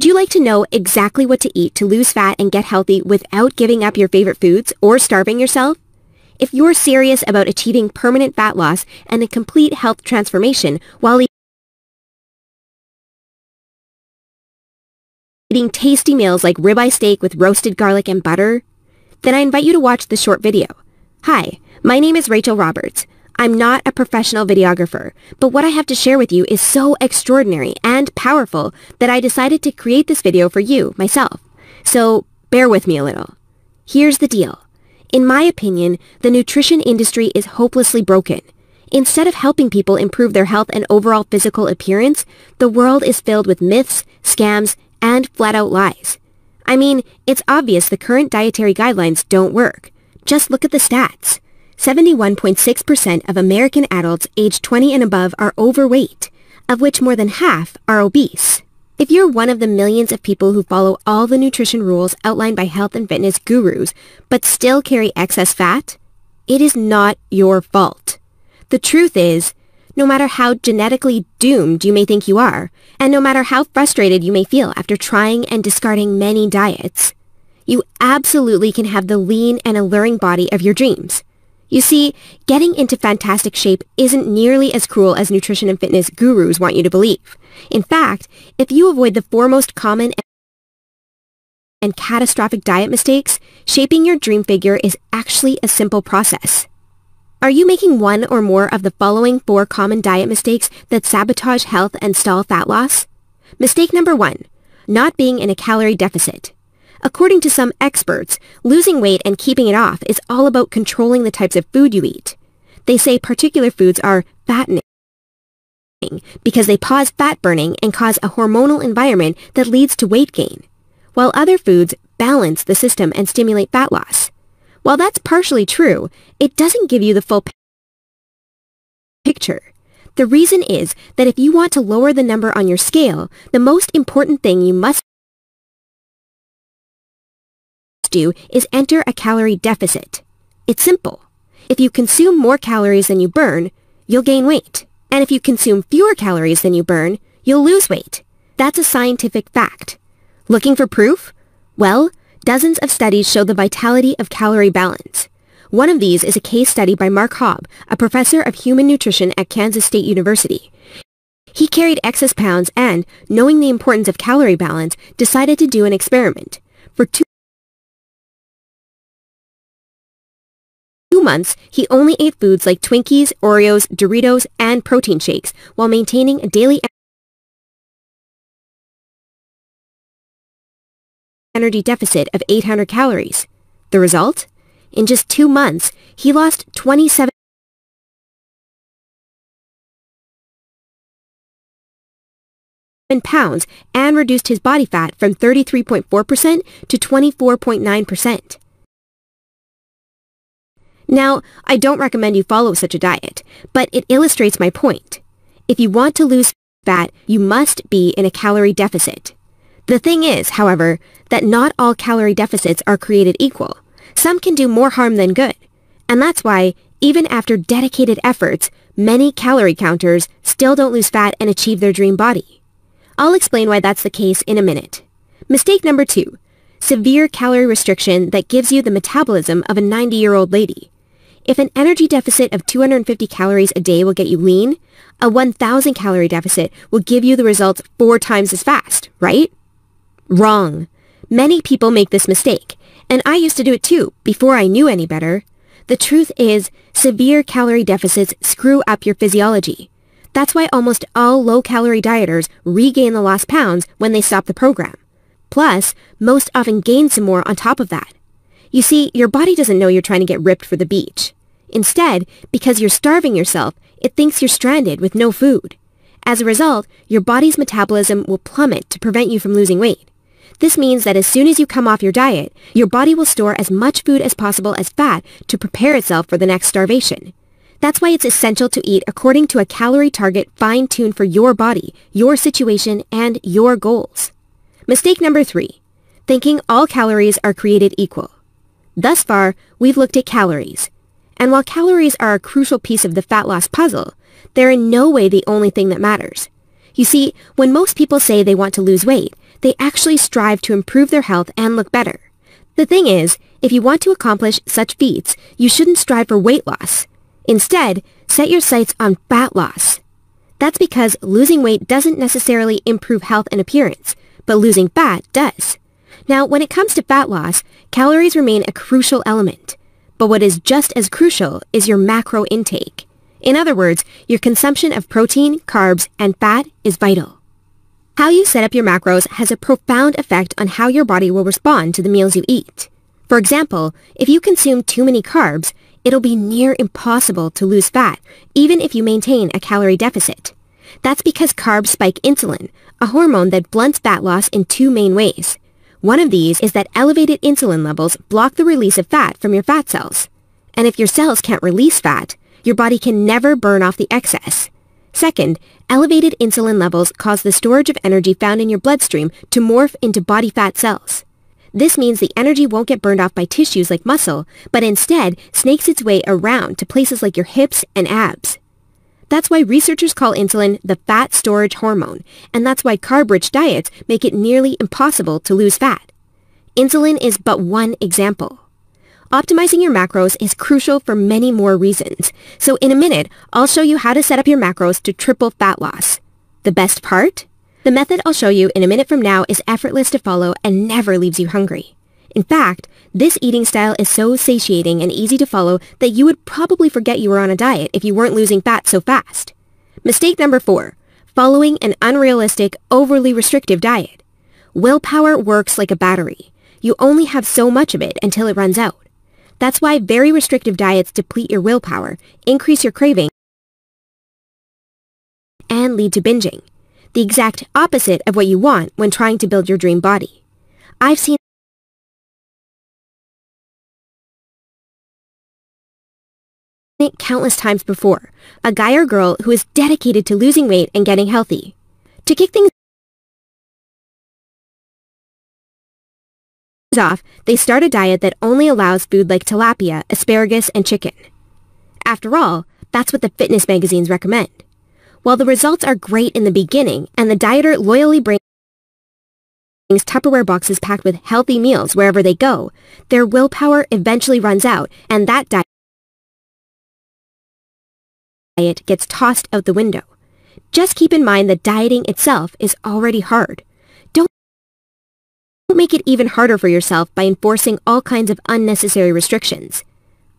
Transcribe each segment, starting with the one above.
Would you like to know exactly what to eat to lose fat and get healthy without giving up your favorite foods or starving yourself? If you're serious about achieving permanent fat loss and a complete health transformation while eating tasty meals like ribeye steak with roasted garlic and butter, then I invite you to watch this short video. Hi, my name is Rachel Roberts. I'm not a professional videographer, but what I have to share with you is so extraordinary and powerful that I decided to create this video for you, myself. So bear with me a little. Here's the deal. In my opinion, the nutrition industry is hopelessly broken. Instead of helping people improve their health and overall physical appearance, the world is filled with myths, scams, and flat-out lies. I mean, it's obvious the current dietary guidelines don't work. Just look at the stats. 71.6% of American adults aged 20 and above are overweight, of which more than half are obese. If you're one of the millions of people who follow all the nutrition rules outlined by health and fitness gurus, but still carry excess fat, it is not your fault. The truth is, no matter how genetically doomed you may think you are, and no matter how frustrated you may feel after trying and discarding many diets, you absolutely can have the lean and alluring body of your dreams. You see, getting into fantastic shape isn't nearly as cruel as nutrition and fitness gurus want you to believe. In fact, if you avoid the foremost common and catastrophic diet mistakes, shaping your dream figure is actually a simple process. Are you making one or more of the following four common diet mistakes that sabotage health and stall fat loss? Mistake number one, not being in a calorie deficit. According to some experts, losing weight and keeping it off is all about controlling the types of food you eat. They say particular foods are fattening because they pause fat burning and cause a hormonal environment that leads to weight gain, while other foods balance the system and stimulate fat loss. While that's partially true, it doesn't give you the full picture. The reason is that if you want to lower the number on your scale, the most important thing you must do is enter a calorie deficit. It's simple. If you consume more calories than you burn, you'll gain weight. And if you consume fewer calories than you burn, you'll lose weight. That's a scientific fact. Looking for proof? Well, dozens of studies show the vitality of calorie balance. One of these is a case study by Mark Hobb, a professor of human nutrition at Kansas State University. He carried excess pounds and, knowing the importance of calorie balance, decided to do an experiment. For 2 months, he only ate foods like Twinkies, Oreos, Doritos, and protein shakes while maintaining a daily energy deficit of 800 calories. The result? In just 2 months, he lost 27 pounds and reduced his body fat from 33.4% to 24.9%. Now, I don't recommend you follow such a diet, but it illustrates my point. If you want to lose fat, you must be in a calorie deficit. The thing is, however, that not all calorie deficits are created equal. Some can do more harm than good. And that's why, even after dedicated efforts, many calorie counters still don't lose fat and achieve their dream body. I'll explain why that's the case in a minute. Mistake number two, severe calorie restriction that gives you the metabolism of a 90-year-old lady. If an energy deficit of 250 calories a day will get you lean, a 1,000 calorie deficit will give you the results 4 times as fast, right? Wrong. Many people make this mistake, and I used to do it too before I knew any better. The truth is, severe calorie deficits screw up your physiology. That's why almost all low-calorie dieters regain the lost pounds when they stop the program. Plus, most often gain some more on top of that. You see, your body doesn't know you're trying to get ripped for the beach. Instead, because you're starving yourself, it thinks you're stranded with no food. As a result, your body's metabolism will plummet to prevent you from losing weight. This means that as soon as you come off your diet, your body will store as much food as possible as fat to prepare itself for the next starvation. That's why it's essential to eat according to a calorie target fine-tuned for your body, your situation, and your goals. Mistake number three, thinking all calories are created equal. Thus far, we've looked at calories. And while calories are a crucial piece of the fat loss puzzle, they're in no way the only thing that matters. You see, when most people say they want to lose weight, they actually strive to improve their health and look better. The thing is, if you want to accomplish such feats, you shouldn't strive for weight loss. Instead, set your sights on fat loss. That's because losing weight doesn't necessarily improve health and appearance, but losing fat does. Now, when it comes to fat loss, calories remain a crucial element. But what is just as crucial is your macro intake. In other words, your consumption of protein, carbs, and fat is vital. How you set up your macros has a profound effect on how your body will respond to the meals you eat. For example, if you consume too many carbs, it'll be near impossible to lose fat, even if you maintain a calorie deficit. That's because carbs spike insulin, a hormone that blunts fat loss in two main ways. One of these is that elevated insulin levels block the release of fat from your fat cells. And if your cells can't release fat, your body can never burn off the excess. Second, elevated insulin levels cause the storage of energy found in your bloodstream to morph into body fat cells. This means the energy won't get burned off by tissues like muscle, but instead snakes its way around to places like your hips and abs. That's why researchers call insulin the fat storage hormone, and that's why carb-rich diets make it nearly impossible to lose fat. Insulin is but one example. Optimizing your macros is crucial for many more reasons, so in a minute, I'll show you how to set up your macros to triple fat loss. The best part? The method I'll show you in a minute from now is effortless to follow and never leaves you hungry. In fact, this eating style is so satiating and easy to follow that you would probably forget you were on a diet if you weren't losing fat so fast. Mistake number 4. Following an unrealistic, overly restrictive diet. Willpower works like a battery. You only have so much of it until it runs out. That's why very restrictive diets deplete your willpower, increase your craving, and lead to binging. The exact opposite of what you want when trying to build your dream body. I've seen it countless times before, a guy or girl who is dedicated to losing weight and getting healthy. To kick things off, they start a diet that only allows food like tilapia, asparagus, and chicken. After all, that's what the fitness magazines recommend. While the results are great in the beginning, and the dieter loyally brings Tupperware boxes packed with healthy meals wherever they go, their willpower eventually runs out, and that diet gets tossed out the window. Just keep in mind that dieting itself is already hard. Don't make it even harder for yourself by enforcing all kinds of unnecessary restrictions.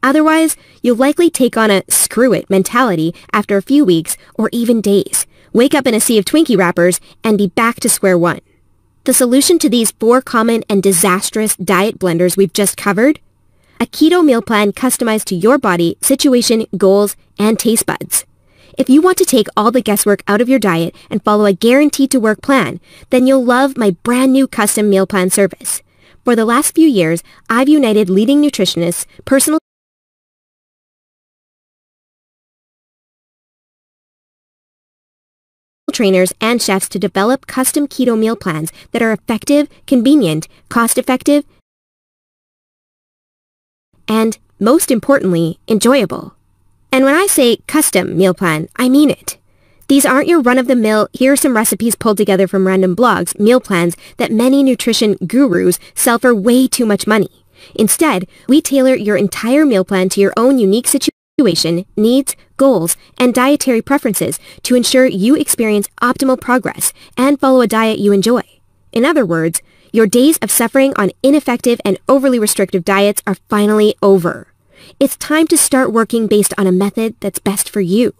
Otherwise, you'll likely take on a screw it mentality after a few weeks or even days, wake up in a sea of Twinkie wrappers, and be back to square one. The solution to these 4 common and disastrous diet blunders we've just covered? A keto meal plan customized to your body, situation, goals, and taste buds. If you want to take all the guesswork out of your diet and follow a guaranteed-to-work plan, then you'll love my brand new custom meal plan service. For the last few years, I've united leading nutritionists, personal trainers, and chefs to develop custom keto meal plans that are effective, convenient, cost-effective, and, most importantly, enjoyable. And when I say custom meal plan, I mean it. These aren't your run-of-the-mill, here are some recipes pulled together from random blogs, meal plans that many nutrition gurus sell for way too much money. Instead, we tailor your entire meal plan to your own unique situation, needs, goals, and dietary preferences to ensure you experience optimal progress and follow a diet you enjoy. In other words, your days of suffering on ineffective and overly restrictive diets are finally over. It's time to start working based on a method that's best for you.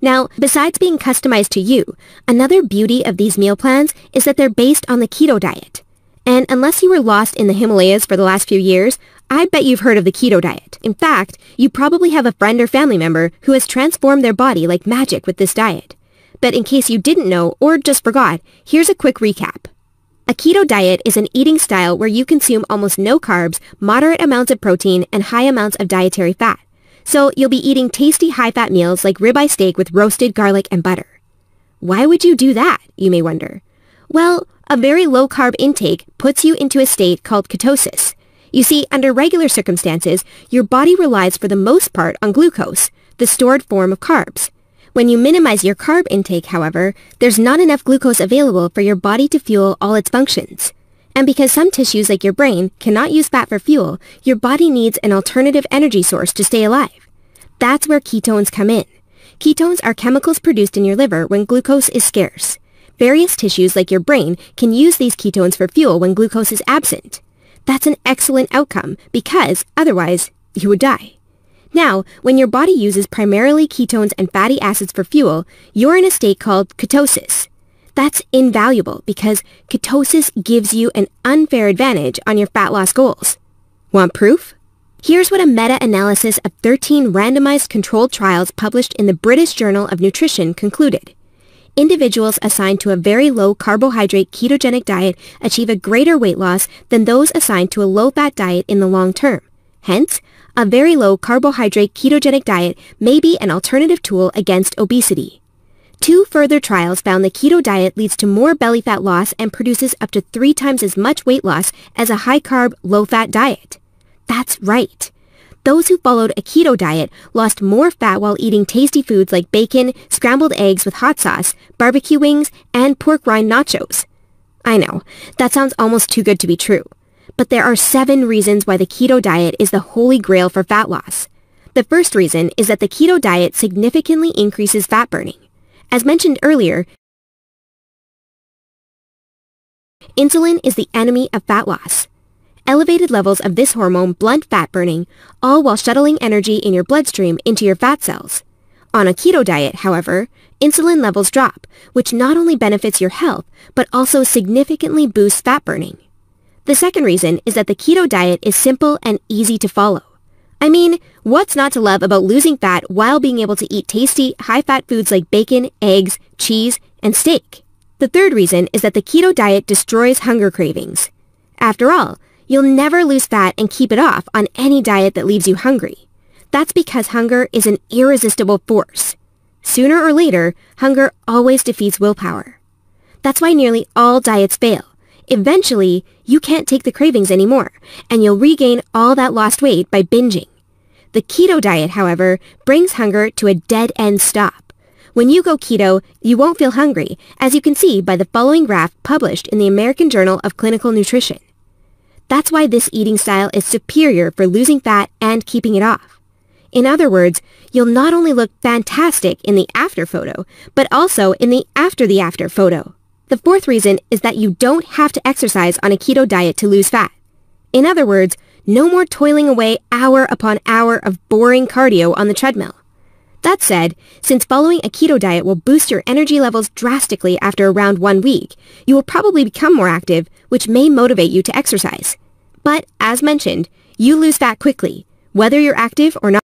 Now, besides being customized to you, another beauty of these meal plans is that they're based on the keto diet. And unless you were lost in the Himalayas for the last few years, I bet you've heard of the keto diet. In fact, you probably have a friend or family member who has transformed their body like magic with this diet. But in case you didn't know or just forgot, here's a quick recap. A keto diet is an eating style where you consume almost no carbs, moderate amounts of protein, and high amounts of dietary fat. So you'll be eating tasty high-fat meals like ribeye steak with roasted garlic and butter. Why would you do that, you may wonder? Well, a very low-carb intake puts you into a state called ketosis. You see, under regular circumstances, your body relies for the most part on glucose, the stored form of carbs. When you minimize your carb intake, however, there's not enough glucose available for your body to fuel all its functions. And because some tissues like your brain cannot use fat for fuel, your body needs an alternative energy source to stay alive. That's where ketones come in. Ketones are chemicals produced in your liver when glucose is scarce. Various tissues like your brain can use these ketones for fuel when glucose is absent. That's an excellent outcome because, otherwise, you would die. Now, when your body uses primarily ketones and fatty acids for fuel, you're in a state called ketosis. That's invaluable because ketosis gives you an unfair advantage on your fat loss goals. Want proof? Here's what a meta-analysis of 13 randomized controlled trials published in the British Journal of Nutrition concluded. Individuals assigned to a very low-carbohydrate ketogenic diet achieve a greater weight loss than those assigned to a low-fat diet in the long term. Hence, a very low-carbohydrate ketogenic diet may be an alternative tool against obesity. Two further trials found the keto diet leads to more belly fat loss and produces up to 3 times as much weight loss as a high-carb, low-fat diet. That's right. Those who followed a keto diet lost more fat while eating tasty foods like bacon, scrambled eggs with hot sauce, barbecue wings, and pork rind nachos. I know, that sounds almost too good to be true. But there are 7 reasons why the keto diet is the holy grail for fat loss. The first reason is that the keto diet significantly increases fat burning. As mentioned earlier, insulin is the enemy of fat loss. Elevated levels of this hormone blunt fat burning, all while shuttling energy in your bloodstream into your fat cells. On a keto diet, however, insulin levels drop, which not only benefits your health, but also significantly boosts fat burning. The second reason is that the keto diet is simple and easy to follow. I mean, what's not to love about losing fat while being able to eat tasty, high-fat foods like bacon, eggs, cheese, and steak? The third reason is that the keto diet destroys hunger cravings. After all, you'll never lose fat and keep it off on any diet that leaves you hungry. That's because hunger is an irresistible force. Sooner or later, hunger always defeats willpower. That's why nearly all diets fail. Eventually, you can't take the cravings anymore, and you'll regain all that lost weight by binging. The keto diet, however, brings hunger to a dead-end stop. When you go keto, you won't feel hungry, as you can see by the following graph published in the American Journal of Clinical Nutrition. That's why this eating style is superior for losing fat and keeping it off. In other words, you'll not only look fantastic in the after photo, but also in the after photo. The fourth reason is that you don't have to exercise on a keto diet to lose fat. In other words, no more toiling away hour upon hour of boring cardio on the treadmill. That said, since following a keto diet will boost your energy levels drastically after around 1 week, you will probably become more active, which may motivate you to exercise. But, as mentioned, you lose fat quickly, whether you're active or not.